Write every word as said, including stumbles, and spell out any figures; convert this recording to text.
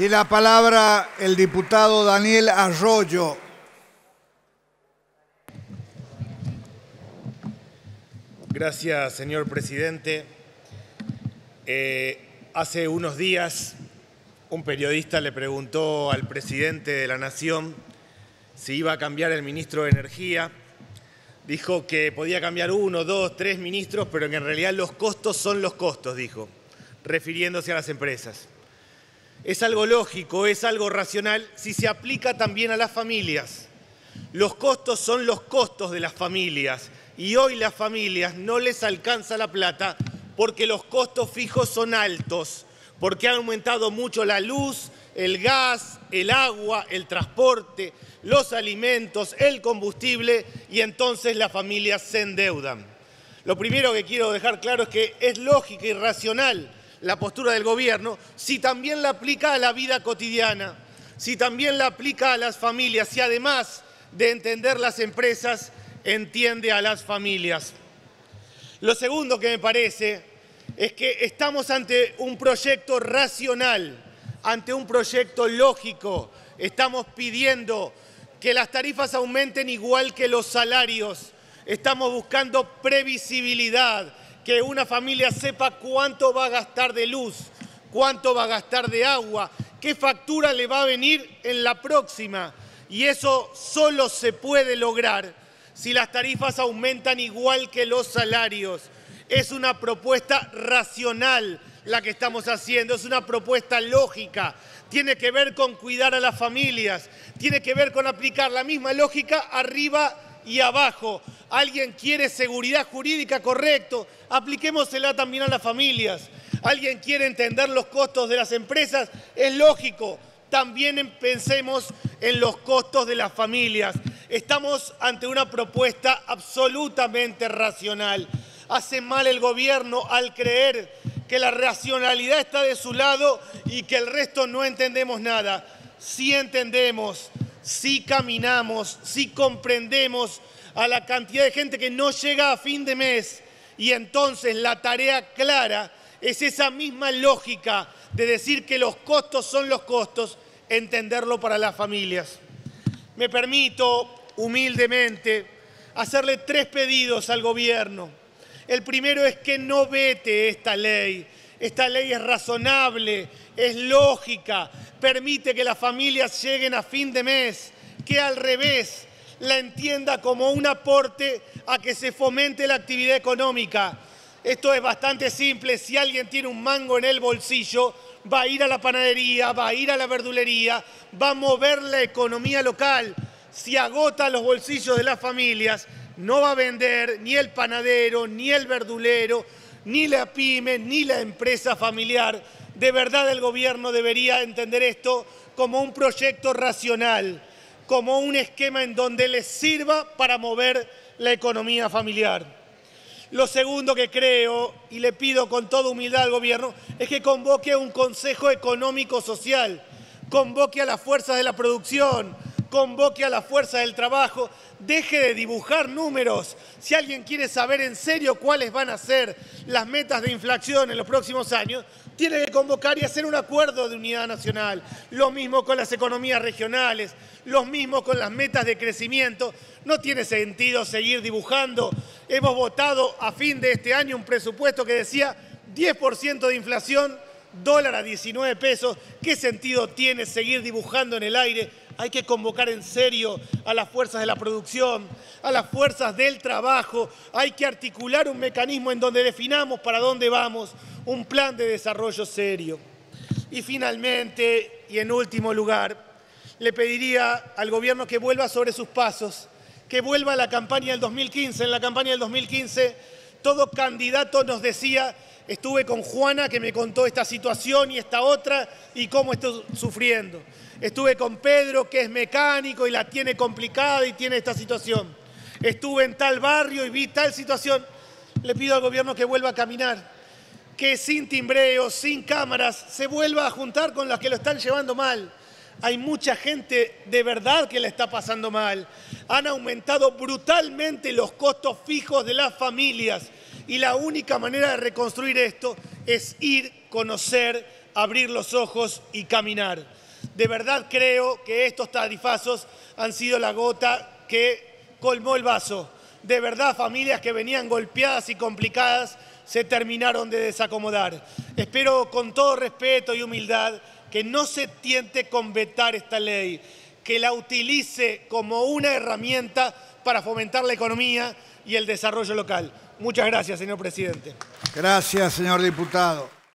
Tiene la palabra el diputado Daniel Arroyo. Gracias, señor presidente. Eh, hace unos días un periodista le preguntó al presidente de la Nación si iba a cambiar el ministro de Energía. Dijo que podía cambiar uno, dos, tres ministros, pero que en realidad los costos son los costos, dijo, refiriéndose a las empresas. Es algo lógico, es algo racional, si se aplica también a las familias. Los costos son los costos de las familias y hoy las familias no les alcanza la plata porque los costos fijos son altos, porque ha aumentado mucho la luz, el gas, el agua, el transporte, los alimentos, el combustible y entonces las familias se endeudan. Lo primero que quiero dejar claro es que es lógica y racional la postura del gobierno, si también la aplica a la vida cotidiana, si también la aplica a las familias, si además de entender las empresas, entiende a las familias. Lo segundo que me parece es que estamos ante un proyecto racional, ante un proyecto lógico. Estamos pidiendo que las tarifas aumenten igual que los salarios. Estamos buscando previsibilidad, que una familia sepa cuánto va a gastar de luz, cuánto va a gastar de agua, qué factura le va a venir en la próxima. Y eso solo se puede lograr si las tarifas aumentan igual que los salarios. Es una propuesta racional la que estamos haciendo, es una propuesta lógica. Tiene que ver con cuidar a las familias, tiene que ver con aplicar la misma lógica arriba y abajo. Alguien quiere seguridad jurídica, correcto, apliquémosela también a las familias. Alguien quiere entender los costos de las empresas, es lógico, también pensemos en los costos de las familias. Estamos ante una propuesta absolutamente racional. Hace mal el gobierno al creer que la racionalidad está de su lado y que el resto no entendemos nada. Sí entendemos, si caminamos, si comprendemos a la cantidad de gente que no llega a fin de mes, y entonces la tarea clara es esa misma lógica de decir que los costos son los costos, entenderlo para las familias. Me permito humildemente hacerle tres pedidos al gobierno. El primero es que no vete esta ley. Esta ley es razonable, es lógica, permite que las familias lleguen a fin de mes, que al revés la entienda como un aporte a que se fomente la actividad económica. Esto es bastante simple, si alguien tiene un mango en el bolsillo, va a ir a la panadería, va a ir a la verdulería, va a mover la economía local. Si agota los bolsillos de las familias, no va a vender ni el panadero, ni el verdulero, ni la pyme, ni la empresa familiar. De verdad el gobierno debería entender esto como un proyecto racional, como un esquema en donde les sirva para mover la economía familiar. Lo segundo que creo, y le pido con toda humildad al gobierno, es que convoque a un Consejo Económico-Social, convoque a las fuerzas de la producción, convoque a la fuerza del trabajo, deje de dibujar números. Si alguien quiere saber en serio cuáles van a ser las metas de inflación en los próximos años, tiene que convocar y hacer un acuerdo de unidad nacional. Lo mismo con las economías regionales, lo mismo con las metas de crecimiento. No tiene sentido seguir dibujando. Hemos votado a fin de este año un presupuesto que decía diez por ciento de inflación, dólar a diecinueve pesos. ¿Qué sentido tiene seguir dibujando en el aire? Hay que convocar en serio a las fuerzas de la producción, a las fuerzas del trabajo. Hay que articular un mecanismo en donde definamos para dónde vamos, un plan de desarrollo serio. Y finalmente, y en último lugar, le pediría al gobierno que vuelva sobre sus pasos, que vuelva a la campaña del dos mil quince. En la campaña del dos mil quince, todo candidato nos decía, estuve con Juana que me contó esta situación y esta otra y cómo estoy sufriendo. Estuve con Pedro, que es mecánico y la tiene complicada y tiene esta situación. Estuve en tal barrio y vi tal situación. Le pido al gobierno que vuelva a caminar, que sin timbreos, sin cámaras, se vuelva a juntar con las que lo están llevando mal. Hay mucha gente de verdad que la está pasando mal. Han aumentado brutalmente los costos fijos de las familias y la única manera de reconstruir esto es ir, conocer, abrir los ojos y caminar. De verdad creo que estos tarifazos han sido la gota que colmó el vaso. De verdad, familias que venían golpeadas y complicadas se terminaron de desacomodar. Espero con todo respeto y humildad que no se tiente con vetar esta ley, que la utilice como una herramienta para fomentar la economía y el desarrollo local. Muchas gracias, señor presidente. Gracias, señor diputado.